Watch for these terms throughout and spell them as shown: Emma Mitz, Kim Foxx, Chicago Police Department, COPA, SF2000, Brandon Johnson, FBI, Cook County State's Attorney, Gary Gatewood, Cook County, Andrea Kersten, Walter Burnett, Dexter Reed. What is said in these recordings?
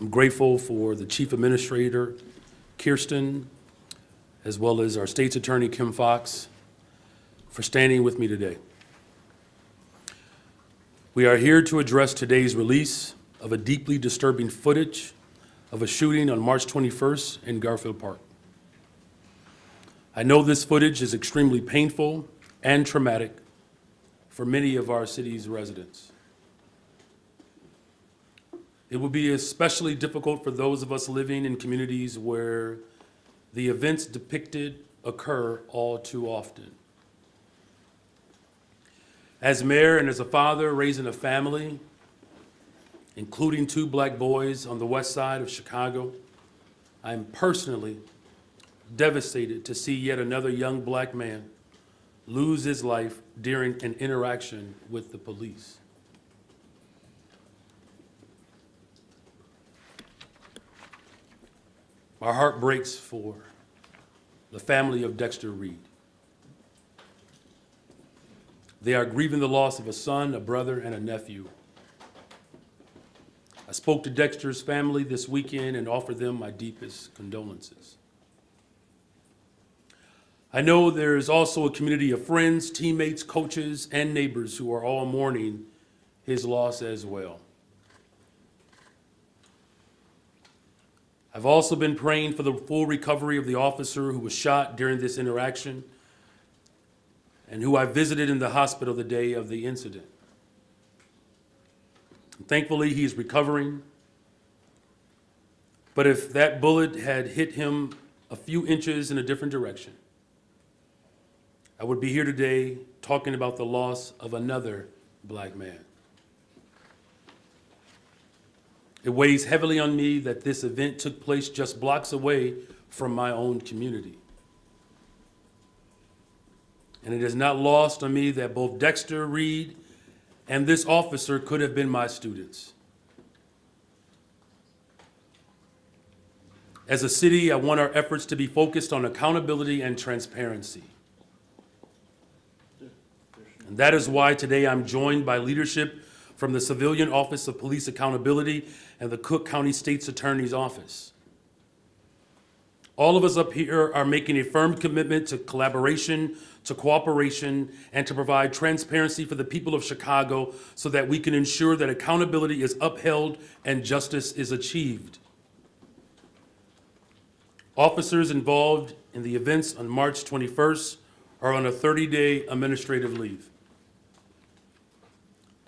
I'm grateful for the Chief Administrator, Kersten, as well as our State's Attorney, Kim Foxx, for standing with me today. We are here to address today's release of a deeply disturbing footage of a shooting on March 21st in Garfield Park. I know this footage is extremely painful and traumatic for many of our city's residents. It will be especially difficult for those of us living in communities where the events depicted occur all too often. As mayor and as a father raising a family, including two black boys on the west side of Chicago, I am personally devastated to see yet another young black man lose his life during an interaction with the police. My heart breaks for the family of Dexter Reed. They are grieving the loss of a son, a brother, and a nephew. I spoke to Dexter's family this weekend and offered them my deepest condolences. I know there is also a community of friends, teammates, coaches, and neighbors who are all mourning his loss as well. I've also been praying for the full recovery of the officer who was shot during this interaction and who I visited in the hospital the day of the incident. Thankfully, he is recovering, but if that bullet had hit him a few inches in a different direction, I would be here today talking about the loss of another black man. It weighs heavily on me that this event took place just blocks away from my own community. And it is not lost on me that both Dexter Reed and this officer could have been my students. As a city, I want our efforts to be focused on accountability and transparency. And that is why today I'm joined by leadership from the Civilian Office of Police Accountability and the Cook County State's Attorney's Office. All of us up here are making a firm commitment to collaboration, to cooperation, and to provide transparency for the people of Chicago so that we can ensure that accountability is upheld and justice is achieved. Officers involved in the events on March 21st are on a 30-day administrative leave.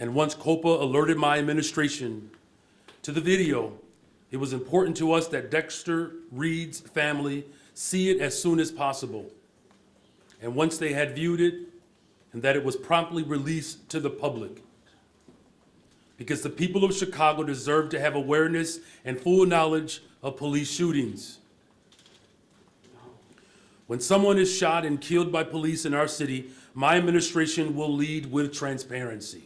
And once COPA alerted my administration to the video, it was important to us that Dexter Reed's family see it as soon as possible. And once they had viewed it, and that it was promptly released to the public. Because the people of Chicago deserve to have awareness and full knowledge of police shootings. When someone is shot and killed by police in our city, my administration will lead with transparency.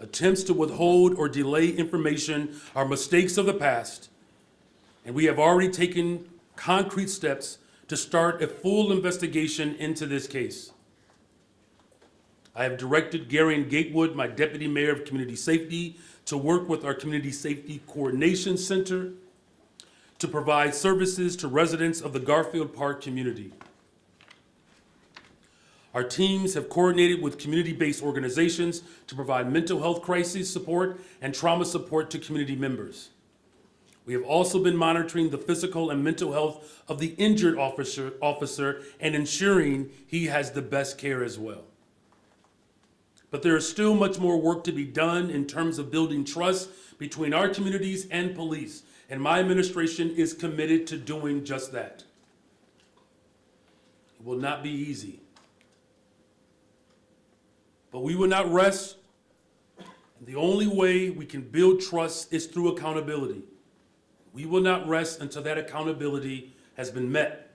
Attempts to withhold or delay information are mistakes of the past, and we have already taken concrete steps to start a full investigation into this case. I have directed Gary Gatewood, my Deputy Mayor of Community Safety, to work with our Community Safety Coordination Center to provide services to residents of the Garfield Park community. Our teams have coordinated with community-based organizations to provide mental health crisis support and trauma support to community members. We have also been monitoring the physical and mental health of the injured officer and ensuring he has the best care as well. But there is still much more work to be done in terms of building trust between our communities and police, and my administration is committed to doing just that. It will not be easy. But we will not rest, and the only way we can build trust is through accountability. We will not rest until that accountability has been met.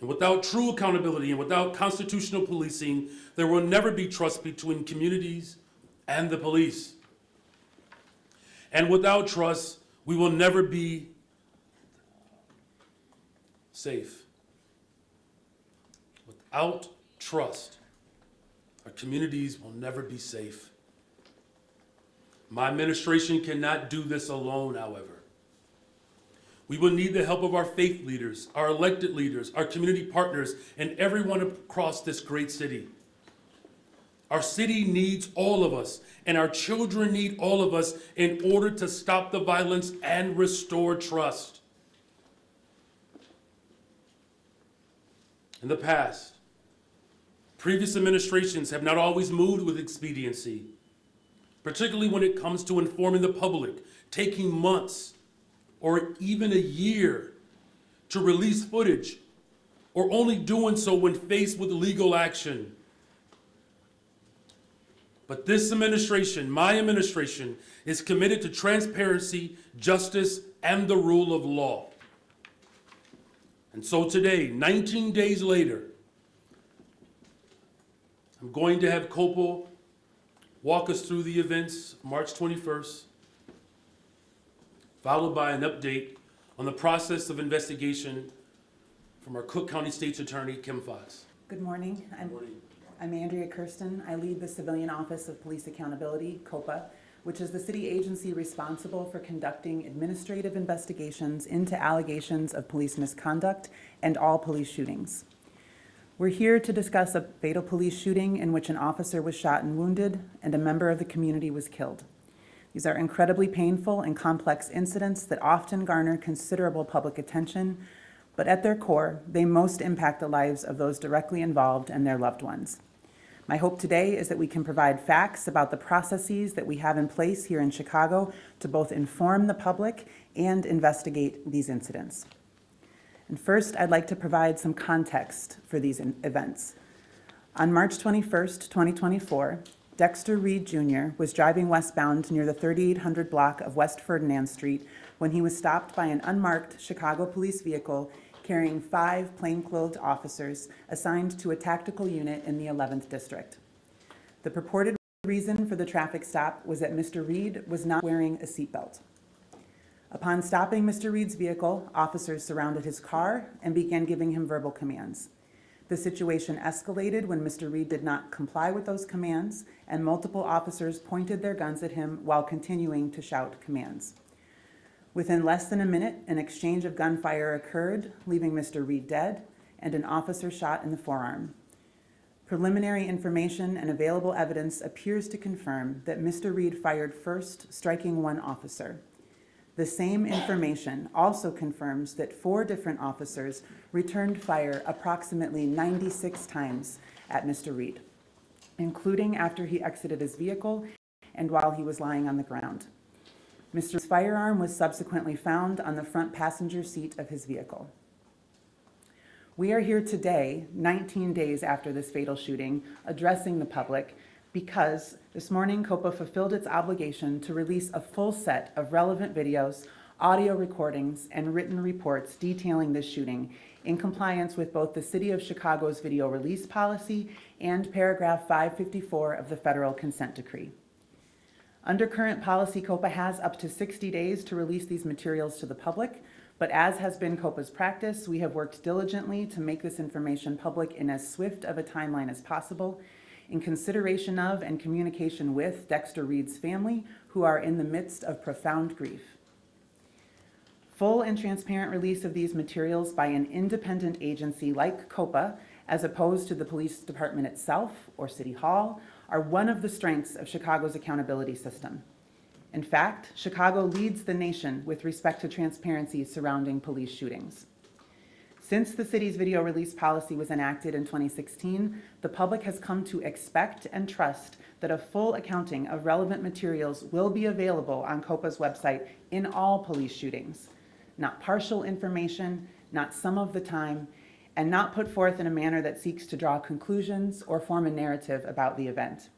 And without true accountability and without constitutional policing, there will never be trust between communities and the police. And without trust, we will never be safe. Without trust, our communities will never be safe. My administration cannot do this alone, however. We will need the help of our faith leaders, our elected leaders, our community partners, and everyone across this great city. Our city needs all of us, and our children need all of us in order to stop the violence and restore trust. In the past, previous administrations have not always moved with expediency, particularly when it comes to informing the public, taking months or even a year to release footage, or only doing so when faced with legal action. But this administration, my administration, is committed to transparency, justice, and the rule of law. And so today, 19 days later, I'm going to have COPA walk us through the events of March 21st, followed by an update on the process of investigation from our Cook County State's Attorney, Kim Foxx. Good morning. I'm Andrea Kersten. I lead the Civilian Office of Police Accountability, COPA, which is the city agency responsible for conducting administrative investigations into allegations of police misconduct and all police shootings. We're here to discuss a fatal police shooting in which an officer was shot and wounded and a member of the community was killed. These are incredibly painful and complex incidents that often garner considerable public attention, but at their core, they most impact the lives of those directly involved and their loved ones. My hope today is that we can provide facts about the processes that we have in place here in Chicago to both inform the public and investigate these incidents. And first, I'd like to provide some context for these events. On March 21st, 2024, Dexter Reed Jr. was driving westbound near the 3800 block of West Ferdinand Street when he was stopped by an unmarked Chicago police vehicle carrying 5 plainclothed officers assigned to a tactical unit in the 11th district. The purported reason for the traffic stop was that Mr. Reed was not wearing a seatbelt. Upon stopping Mr. Reed's vehicle, officers surrounded his car and began giving him verbal commands. The situation escalated when Mr. Reed did not comply with those commands, and multiple officers pointed their guns at him while continuing to shout commands. Within less than a minute, an exchange of gunfire occurred, leaving Mr. Reed dead, and an officer shot in the forearm. Preliminary information and available evidence appears to confirm that Mr. Reed fired first, striking one officer. The same information also confirms that 4 different officers returned fire approximately 96 times at Mr. Reed, including after he exited his vehicle and while he was lying on the ground. Mr. Reed's firearm was subsequently found on the front passenger seat of his vehicle. We are here today, 19 days after this fatal shooting, addressing the public because this morning COPA fulfilled its obligation to release a full set of relevant videos, audio recordings, and written reports detailing this shooting in compliance with both the City of Chicago's video release policy and paragraph 554 of the Federal Consent Decree. Under current policy, COPA has up to 60 days to release these materials to the public, but as has been COPA's practice, we have worked diligently to make this information public in as swift of a timeline as possible, in consideration of and communication with Dexter Reed's family, who are in the midst of profound grief. Full and transparent release of these materials by an independent agency like COPA, as opposed to the police department itself or City Hall, are one of the strengths of Chicago's accountability system. In fact, Chicago leads the nation with respect to transparency surrounding police shootings. Since the city's video release policy was enacted in 2016, the public has come to expect and trust that a full accounting of relevant materials will be available on COPA's website in all police shootings. Not partial information, not some of the time, and not put forth in a manner that seeks to draw conclusions or form a narrative about the event.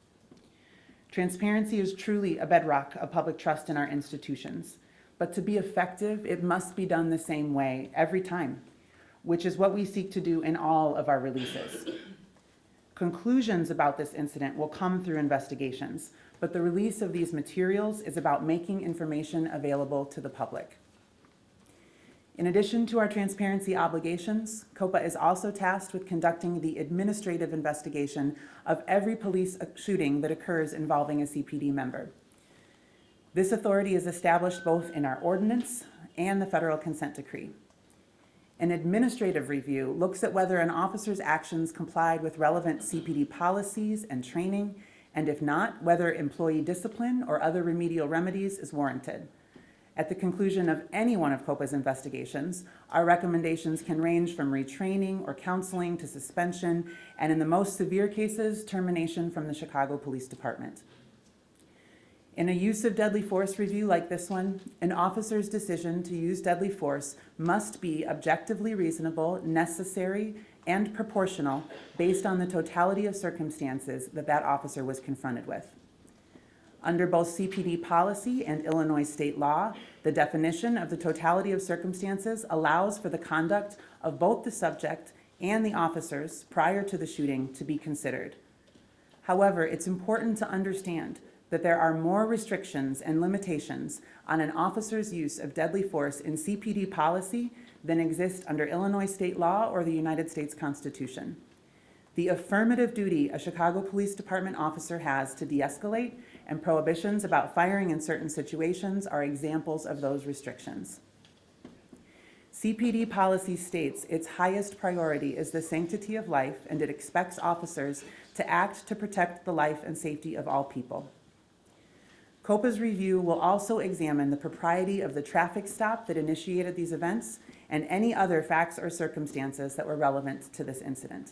Transparency is truly a bedrock of public trust in our institutions, but to be effective, it must be done the same way every time, which is what we seek to do in all of our releases. Conclusions about this incident will come through investigations, but the release of these materials is about making information available to the public. In addition to our transparency obligations, COPA is also tasked with conducting the administrative investigation of every police shooting that occurs involving a CPD member. This authority is established both in our ordinance and the federal consent decree. An administrative review looks at whether an officer's actions complied with relevant CPD policies and training, and if not, whether employee discipline or other remedial remedies is warranted. At the conclusion of any one of COPA's investigations, our recommendations can range from retraining or counseling to suspension, and in the most severe cases, termination from the Chicago Police Department. In a use of deadly force review like this one, an officer's decision to use deadly force must be objectively reasonable, necessary, and proportional based on the totality of circumstances that that officer was confronted with. Under both CPD policy and Illinois state law, the definition of the totality of circumstances allows for the conduct of both the subject and the officers prior to the shooting to be considered. However, it's important to understand that there are more restrictions and limitations on an officer's use of deadly force in CPD policy than exist under Illinois state law or the United States Constitution. The affirmative duty a Chicago Police Department officer has to de-escalate and prohibitions about firing in certain situations are examples of those restrictions. CPD policy states its highest priority is the sanctity of life, and it expects officers to act to protect the life and safety of all people. COPA's review will also examine the propriety of the traffic stop that initiated these events and any other facts or circumstances that were relevant to this incident.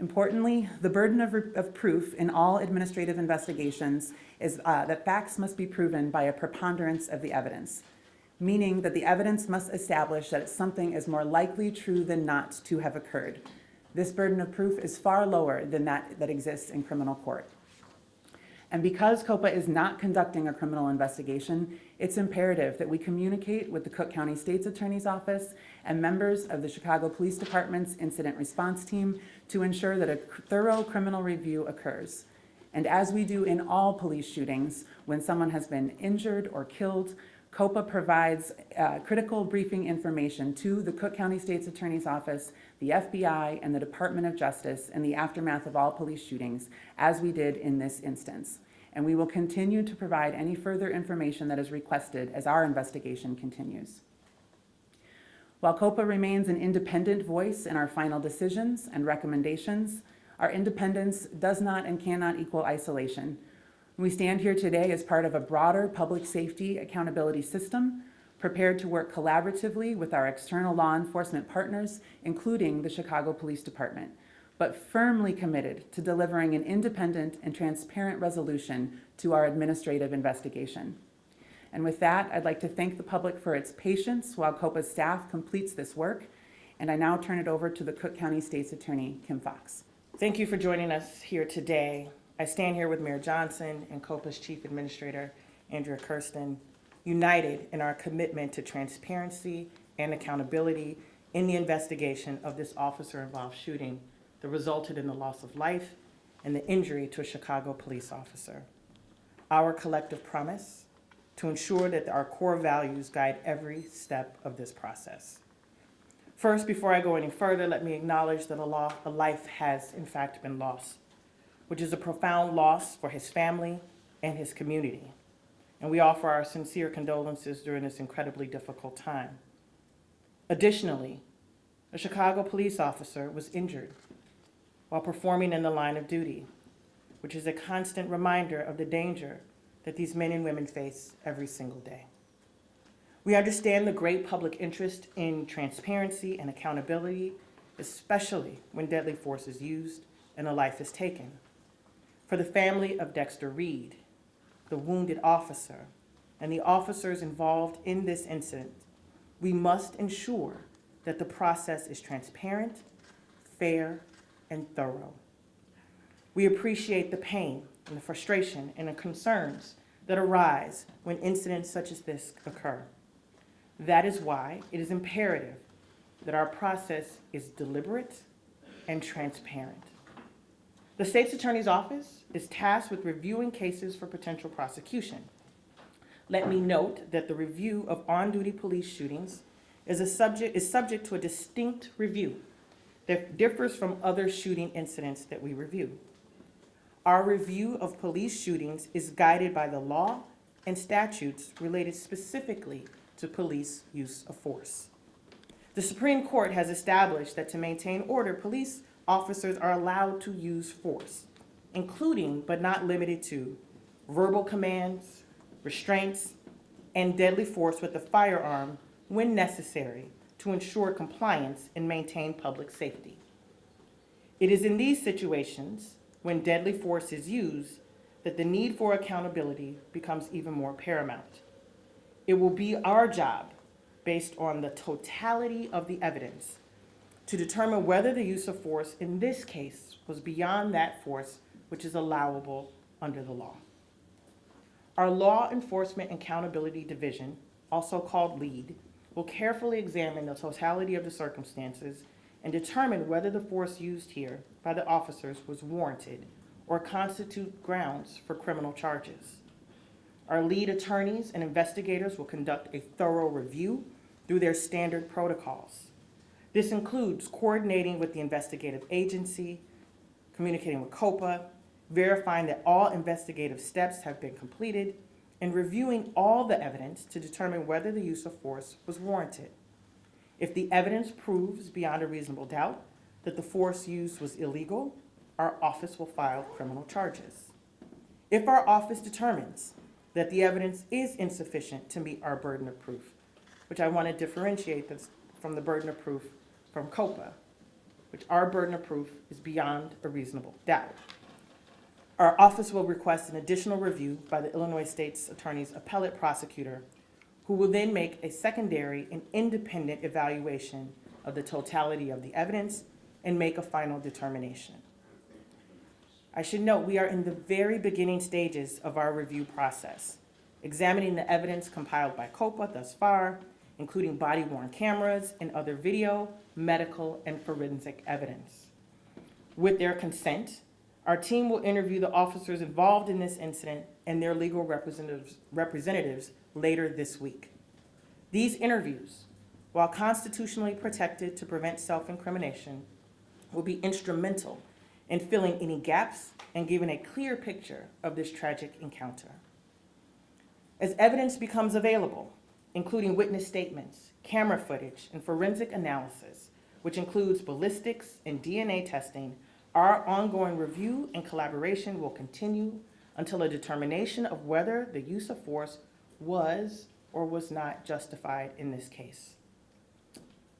Importantly, the burden of proof in all administrative investigations is that facts must be proven by a preponderance of the evidence, meaning that the evidence must establish that something is more likely true than not to have occurred. This burden of proof is far lower than that exists in criminal court. And because COPA is not conducting a criminal investigation, it's imperative that we communicate with the Cook County State's Attorney's Office and members of the Chicago Police Department's Incident Response Team to ensure that a thorough criminal review occurs. And as we do in all police shootings, when someone has been injured or killed, COPA provides critical briefing information to the Cook County State's Attorney's Office, the FBI, and the Department of Justice in the aftermath of all police shootings, as we did in this instance. And we will continue to provide any further information that is requested as our investigation continues. While COPA remains an independent voice in our final decisions and recommendations, our independence does not and cannot equal isolation. We stand here today as part of a broader public safety accountability system, prepared to work collaboratively with our external law enforcement partners, including the Chicago Police Department, but firmly committed to delivering an independent and transparent resolution to our administrative investigation. And with that, I'd like to thank the public for its patience while COPA's staff completes this work. And I now turn it over to the Cook County State's Attorney, Kim Foxx. Thank you for joining us here today. I stand here with Mayor Johnson and COPA's Chief Administrator, Andrea Kersten, united in our commitment to transparency and accountability in the investigation of this officer-involved shooting that resulted in the loss of life and the injury to a Chicago police officer. Our collective promise to ensure that our core values guide every step of this process. First, before I go any further, let me acknowledge that a life has in fact been lost, which is a profound loss for his family and his community. And we offer our sincere condolences during this incredibly difficult time. Additionally, a Chicago police officer was injured while performing in the line of duty, which is a constant reminder of the danger that these men and women face every single day. We understand the great public interest in transparency and accountability, especially when deadly force is used and a life is taken. For the family of Dexter Reed, the wounded officer, and the officers involved in this incident, we must ensure that the process is transparent, fair, and thorough. We appreciate the pain and the frustration and the concerns that arise when incidents such as this occur. That is why it is imperative that our process is deliberate and transparent. The state's attorney's office is tasked with reviewing cases for potential prosecution. Let me note that the review of on-duty police shootings is subject to a distinct review that differs from other shooting incidents that we review. Our review of police shootings is guided by the law and statutes related specifically to police use of force. The Supreme Court has established that to maintain order, police officers are allowed to use force, including but not limited to verbal commands, restraints, and deadly force with a firearm when necessary to ensure compliance and maintain public safety. It is in these situations, when deadly force is used, that the need for accountability becomes even more paramount. It will be our job, based on the totality of the evidence, to determine whether the use of force in this case was beyond that force which is allowable under the law. Our Law Enforcement Accountability Division, also called LEAD, will carefully examine the totality of the circumstances and determine whether the force used here by the officers was warranted or constitute grounds for criminal charges. Our lead attorneys and investigators will conduct a thorough review through their standard protocols. This includes coordinating with the investigative agency, communicating with COPA, verifying that all investigative steps have been completed, and reviewing all the evidence to determine whether the use of force was warranted. If the evidence proves beyond a reasonable doubt that the force used was illegal, our office will file criminal charges. If our office determines that the evidence is insufficient to meet our burden of proof, which I want to differentiate this from the burden of proof from COPA, which our burden of proof is beyond a reasonable doubt, our office will request an additional review by the Illinois State's Attorney's Appellate Prosecutor, who will then make a secondary and independent evaluation of the totality of the evidence and make a final determination. I should note we are in the very beginning stages of our review process, examining the evidence compiled by COPA thus far, including body-worn cameras and other video, medical, and forensic evidence. With their consent, our team will interview the officers involved in this incident and their legal representatives later this week. These interviews, while constitutionally protected to prevent self-incrimination, will be instrumental in filling any gaps and giving a clear picture of this tragic encounter. As evidence becomes available, including witness statements, camera footage, and forensic analysis, which includes ballistics and DNA testing, our ongoing review and collaboration will continue until a determination of whether the use of force was or was not justified in this case.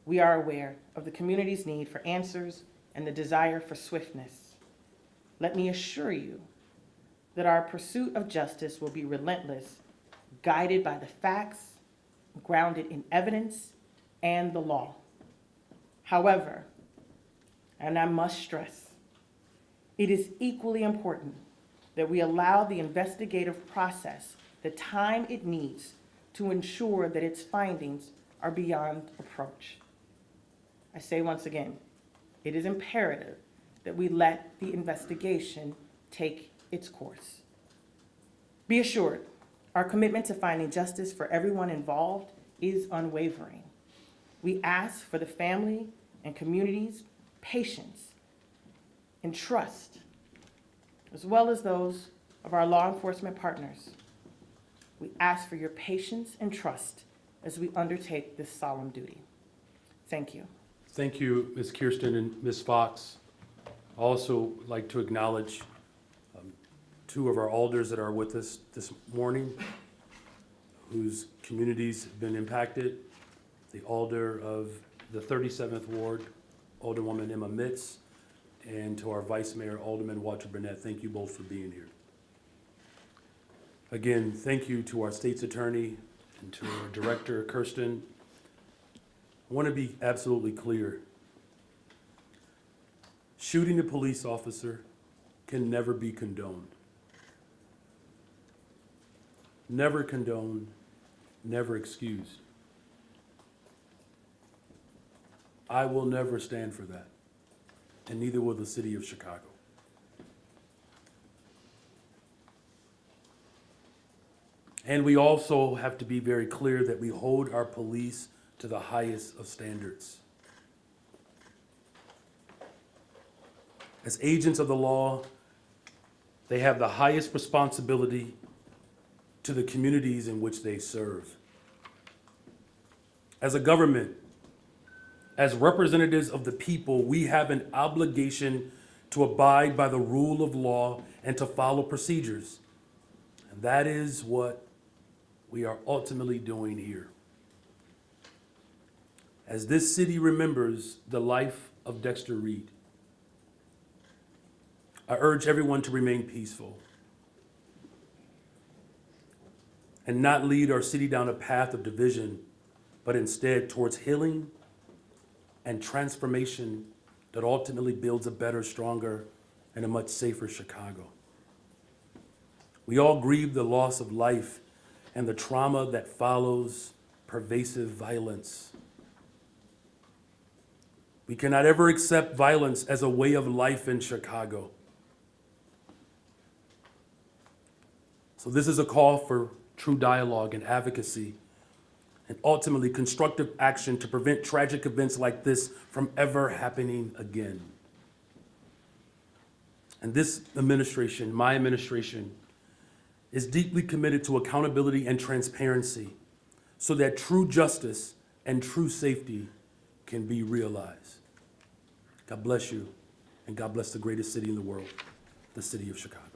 We are aware of the community's need for answers and the desire for swiftness. Let me assure you that our pursuit of justice will be relentless, guided by the facts, grounded in evidence and the law. However, and I must stress, it is equally important that we allow the investigative process the time it needs to ensure that its findings are beyond approach. I say once again, it is imperative that we let the investigation take its course. Be assured, our commitment to finding justice for everyone involved is unwavering. We ask for the family and community's patience and trust, as well as those of our law enforcement partners. We ask for your patience and trust as we undertake this solemn duty. Thank you. Thank you, Ms. Kersten and Ms. Fox. I also like to acknowledge two of our alders that are with us this morning, whose communities have been impacted. The alder of the 37th Ward, Alderwoman Emma Mitz, and to our Vice Mayor, Alderman Walter Burnett. Thank you both for being here. Again, thank you to our state's attorney and to our director, Kersten. I want to be absolutely clear. Shooting a police officer can never be condoned. Never condoned, never excused. I will never stand for that, and neither will the city of Chicago. And we also have to be very clear that we hold our police to the highest of standards. As agents of the law, they have the highest responsibility to the communities in which they serve. As a government, as representatives of the people, we have an obligation to abide by the rule of law and to follow procedures. And that is what we are ultimately doing here. As this city remembers the life of Dexter Reed, I urge everyone to remain peaceful and not lead our city down a path of division, but instead towards healing and transformation that ultimately builds a better, stronger, and a much safer Chicago. We all grieve the loss of life and the trauma that follows pervasive violence. We cannot ever accept violence as a way of life in Chicago. So this is a call for true dialogue and advocacy, and ultimately constructive action to prevent tragic events like this from ever happening again. And this administration, my administration, is deeply committed to accountability and transparency so that true justice and true safety can be realized. God bless you, and God bless the greatest city in the world, the city of Chicago.